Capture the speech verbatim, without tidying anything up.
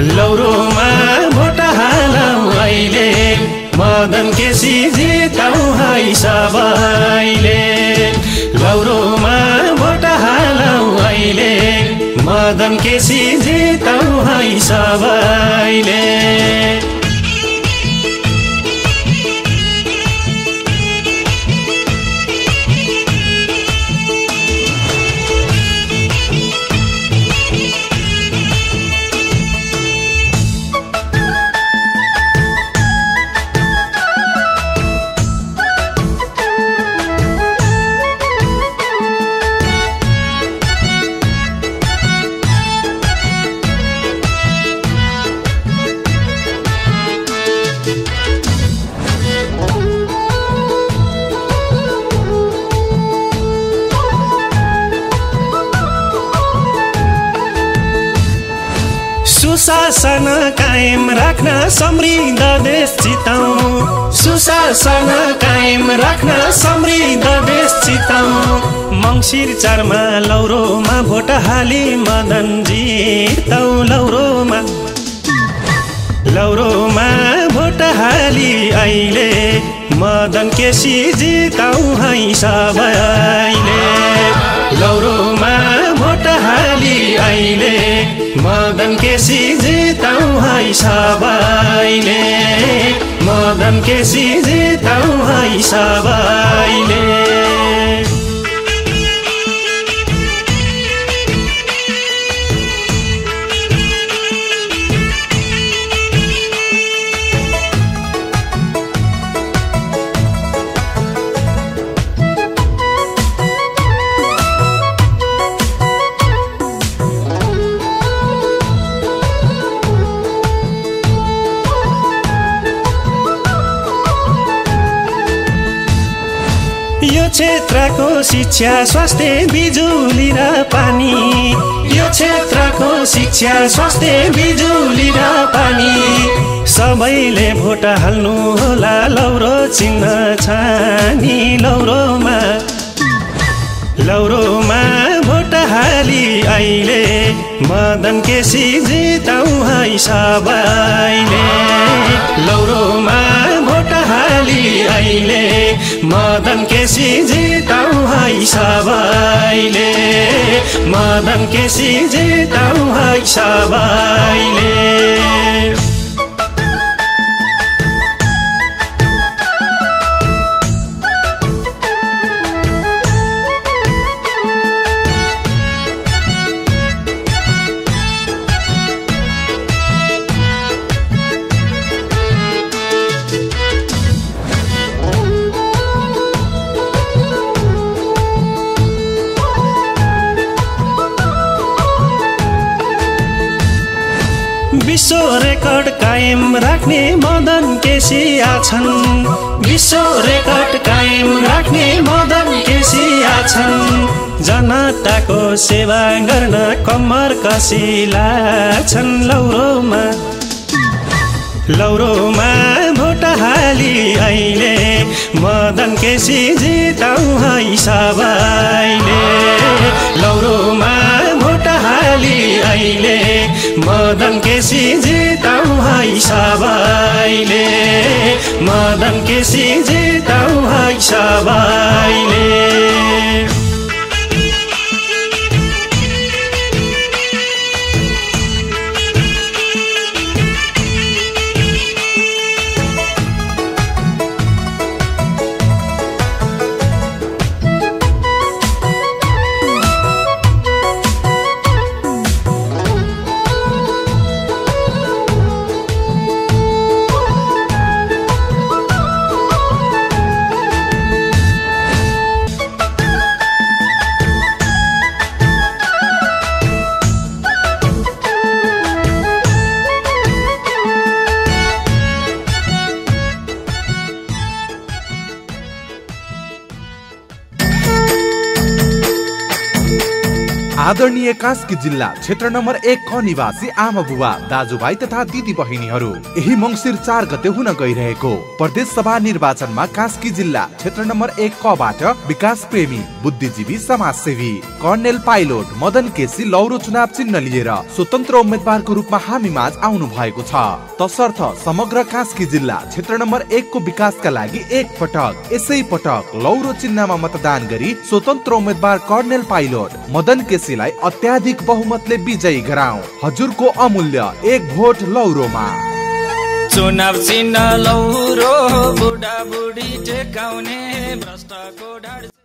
लौरो vote हालौं अहिले मदन केसी जितौं है सबैले। लौरो भोट हालौं अहिले मदन केसी जितौं है सबैले। सुशासन कायम राख्न समृद्ध देश चिताउँ। सुशासन कायम राख्न समृद्ध देश चिताउँ। मंसिर चारमा लौरोमा भोट हाली मदन जितौँ। लौरोमा लौरोमा भोट हाली अहिले मदन केसी जितौँ है सबैले। लौरोमा भोट हाली अहिले मदन केसी जितौँ है सबैले। मदन केसी जितौँ है सबैले। यो क्षेत्रको शिक्षा स्वास्थ्य बिजुली र पानी। यो क्षेत्रको शिक्षा स्वास्थ्य बिजुली र पानी। सबैले भोट हाल्नु होला लौरो चिन्ह छानी। लौरोमा लौरोमा भोट हाली अहिले मदन केसी जितौँ है सबैले। लौरोमा भोट हाली अहिले मदन केसी जितौँ है सबैले। मदन केसी जितौँ है सबैले। विश्व रेकर्ड कायम राख्ने मदन केसी आछन्। विश्व रेकर्ड कायम राख्ने मदन केसी आछन्। जनताको सेवा गर्न कम्मर कसी लाछन्। लौरोमा लौरोमा भोट हाली अहिले मदन केसी जितौँ है सबैले। लौरोमा भोट हाली अहिले मदन केसी जितौँ है सबैले। मदन केसी जितौँ है सबैले। आदरणीय कास्की जिल्ला क्षेत्र नम्बर एक ख निवासी आमा बुवा दाजुभाइ तथा दिदी बहिनीहरू यही मंसिर चार गते हुन गइरहेको प्रदेश सभा निर्वाचनमा कास्की जिल्ला क्षेत्र नम्बर एक क बाट विकास प्रेमी बुद्धिजीवी समाजसेवी कर्णेल पाइलट मदन केसी लौरो चुनाव चिन्ह लिएर स्वतन्त्र उम्मेदवारको रूपमा हामीमाझ आउनु भएको छ। तसर्थ समग्र कास्की जिल्ला क्षेत्र नम्बर एक को विकासका लागि एक पटक यसै पटक लौरो चिन्हमा मतदान गरी स्वतन्त्र उम्मेदवार कर्णेल पाइलट मदन केसी लाई अत्याधिक बहुमतले विजयी गराउँ। हजुरको अमूल्य एक भोट लौरोमा। चुनाव चिन्ह लौरो बुढाबुढी टेकाउने भ्रष्टको ढाड।